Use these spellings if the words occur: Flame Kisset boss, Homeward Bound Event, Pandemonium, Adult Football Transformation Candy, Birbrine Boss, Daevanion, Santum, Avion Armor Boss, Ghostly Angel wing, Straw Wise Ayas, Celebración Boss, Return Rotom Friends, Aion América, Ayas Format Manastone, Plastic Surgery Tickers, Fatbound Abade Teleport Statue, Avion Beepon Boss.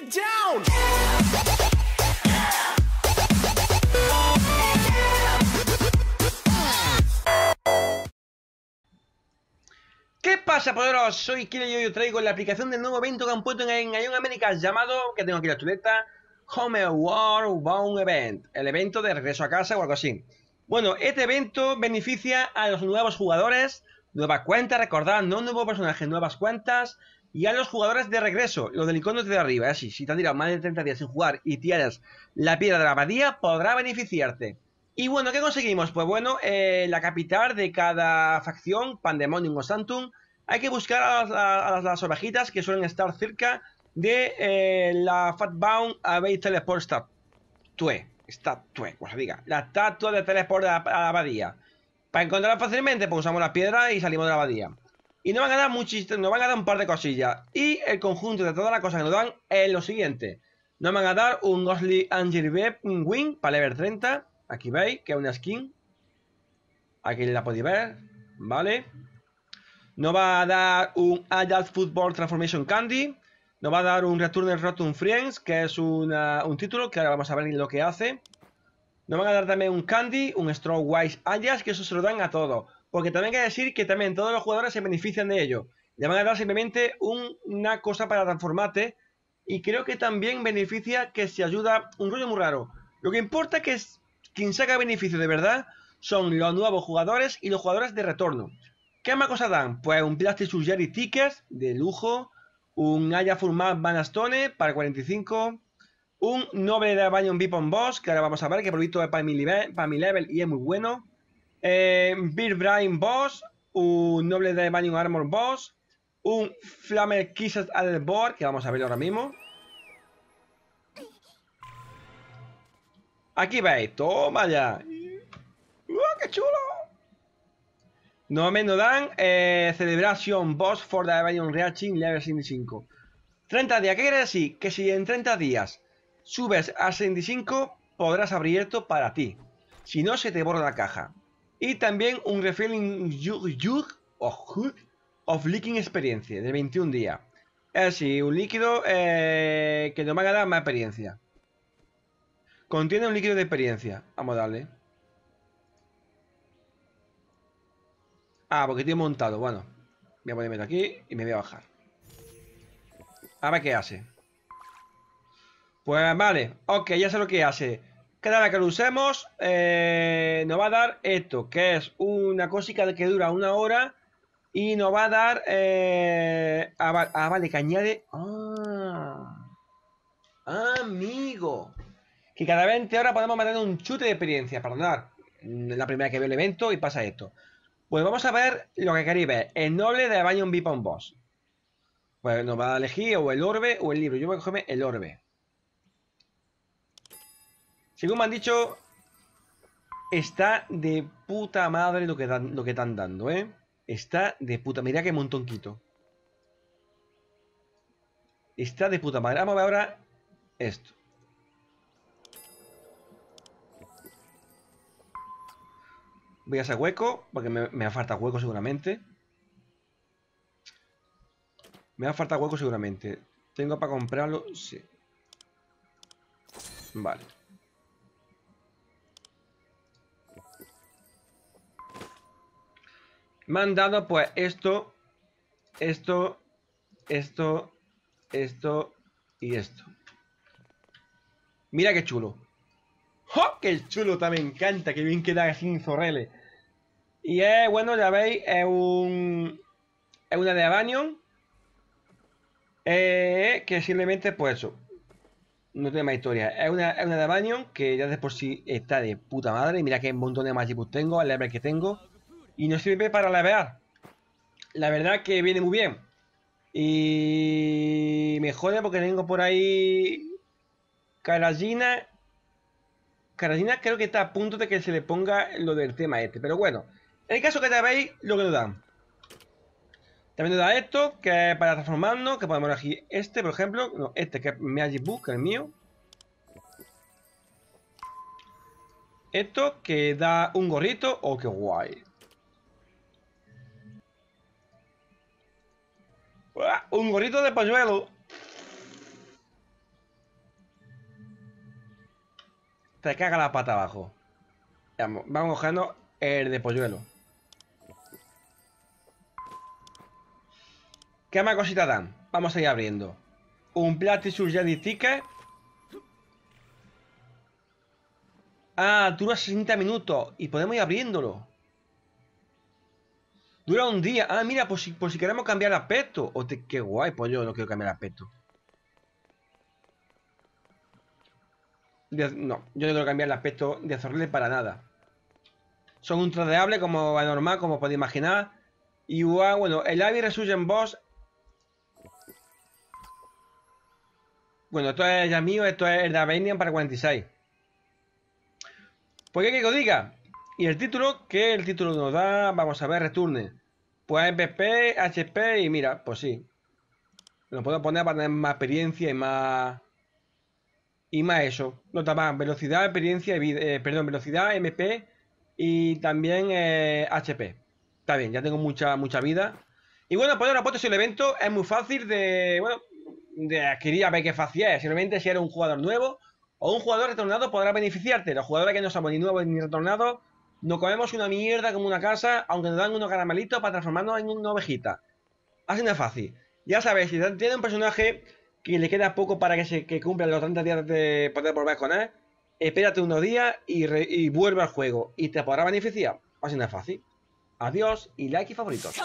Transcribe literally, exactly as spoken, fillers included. get down. ¿Qué pasa, poderos? Soy Kira y hoy traigo la aplicación del nuevo evento que han puesto en Aion América llamado, que tengo aquí la chuleta, Homeward Bound Event, el evento de regreso a casa o algo así. Bueno, este evento beneficia a los nuevos jugadores, nuevas cuentas, recordad, no nuevos personajes, nuevas cuentas, y a los jugadores de regreso, los del icono de arriba, es así, si te has tirado más de treinta días sin jugar y tienes la piedra de la abadía, podrá beneficiarte. Y bueno, ¿qué conseguimos? Pues bueno, eh, la capital de cada facción, Pandemonium o Santum, hay que buscar a las, a, a las ovejitas que suelen estar cerca de eh, la Fatbound Abade Teleport Statue, Statue, como se diga, la estatua de teleport a, a la abadía. Para encontrarla fácilmente, pues usamos la piedra y salimos de la abadía. Y nos van a dar muchis, nos van a dar un par de cosillas. Y el conjunto de todas las cosas que nos dan es lo siguiente. Nos van a dar un Ghostly Angel wing para level treinta. Aquí veis que es una skin. Aquí la podéis ver. Vale. Nos va a dar un Adult Football Transformation Candy. Nos va a dar un Return Rotom Friends, que es una, un título que ahora vamos a ver lo que hace. Nos van a dar también un Candy, un Straw Wise Ayas, que eso se lo dan a todos. Porque también hay que decir que también todos los jugadores se benefician de ello. Le van a dar simplemente un, una cosa para transformarte. Y creo que también beneficia que se ayuda un rollo muy raro. Lo que importa es que es, quien saca beneficio de verdad son los nuevos jugadores y los jugadores de retorno. ¿Qué más cosas dan? Pues un Plastic Surgery Tickers de lujo. Un Ayas Format Manastone para cuarenta y cinco. Un noble de Avion Beepon Boss, que ahora vamos a ver, que por visto es para mi level, para mi level y es muy bueno. Eh, Birbrine Boss, un noble de Avion Armor Boss, un Flame Kisset boss, que vamos a ver ahora mismo. Aquí veis, toma ya. ¡Uh, qué chulo! No menos dan eh, Celebración Boss for the Avion Reaching level sesenta y cinco. treinta días, ¿qué quiere decir? Que si en treinta días subes a sesenta y cinco, podrás abrir esto para ti. Si no, se te borra la caja. Y también un refilling Jug of Leaking Experience de veintiún días. Es decir, un líquido eh, que nos va a dar más experiencia. Contiene un líquido de experiencia. Vamos a darle. Ah, porque tiene montado. Bueno, voy a ponerme aquí y me voy a bajar. A ver qué hace. Pues vale, ok, ya sé lo que hace. Cada vez que lo usemos, eh, nos va a dar esto, que es una cosita que dura una hora. Y nos va a dar... Eh, ah, ah, vale, que añade... Ah, amigo. Que cada veinte horas podemos mandar un chute de experiencia. Perdonad, la primera que veo el evento y pasa esto. Pues vamos a ver lo que queréis ver. El noble de Avion Beepon Boss. Pues nos va a elegir o el orbe o el libro. Yo voy a cogerme el orbe. Según me han dicho, está de puta madre lo que, dan, lo que están dando, ¿eh? Está de puta... Mirad qué montonquito. Está de puta madre. Vamos a ver ahora esto. Voy a hacer hueco, porque me, me va a faltar hueco seguramente. Me va a faltar hueco seguramente. ¿Tengo para comprarlo? Sí. Vale. Me han dado pues esto, esto, esto, esto y esto. Mira qué chulo. ¡Oh, qué chulo! También me encanta, que bien queda sin zorreles. Y es, eh, bueno, ya veis, es un... Es una de Avion. Eh, que simplemente, pues eso. No tiene más historia. Es una, es una de Avion que ya de por sí está de puta madre. Mira qué montón de magicus tengo, el level que tengo. Y nos sirve para levear. La verdad que viene muy bien. Y me jode porque tengo por ahí Carolina. Carolina creo que está a punto de que se le ponga lo del tema este. Pero bueno, en el caso que te veis lo que nos dan. También nos da esto, que es para transformarnos, que podemos elegir este, por ejemplo. No, este que es Magic Book, que es el mío. Esto que da un gorrito. Oh, qué guay. Un gorrito de polluelo. Te caga la pata abajo. Vamos, vamos buscando el de polluelo. ¿Qué más cositas dan? Vamos a ir abriendo. Un Plastic Surgery Tickers. Ah, dura sesenta minutos. Y podemos ir abriéndolo. Dura un día. Ah, mira, por si, por si queremos cambiar aspecto. O te, qué guay, pues yo no quiero cambiar aspecto. De, no, yo no quiero cambiar el aspecto de Azorrile para nada. Son un tradeable como normal, como podéis imaginar. Y wow, bueno, el Avion Resurgent Boss. Bueno, esto es ya mío, esto es el Daevanion para cuarenta y seis. ¿Por qué que os diga? Y el título, que el título nos da, vamos a ver, Returne. Pues M P, H P y mira, pues sí. Lo puedo poner para tener más experiencia y más... Y más eso. No tapan, velocidad, experiencia, y eh, perdón, velocidad, M P y también eh, H P. Está bien, ya tengo mucha, mucha vida. Y bueno, pues ahora puesto el evento, es muy fácil de, bueno, de adquirir, a ver qué fácil es. Simplemente si eres un jugador nuevo o un jugador retornado podrá beneficiarte. Los jugadores que no somos ni nuevos ni retornados nos comemos una mierda como una casa, aunque nos dan unos caramelitos para transformarnos en una ovejita. Así de fácil. Ya sabes, si tienes un personaje que le queda poco para que se que cumpla los treinta días de poder volver con él, espérate unos días y, re, y vuelve al juego y te podrá beneficiar. Así de fácil. Adiós y like y favoritos.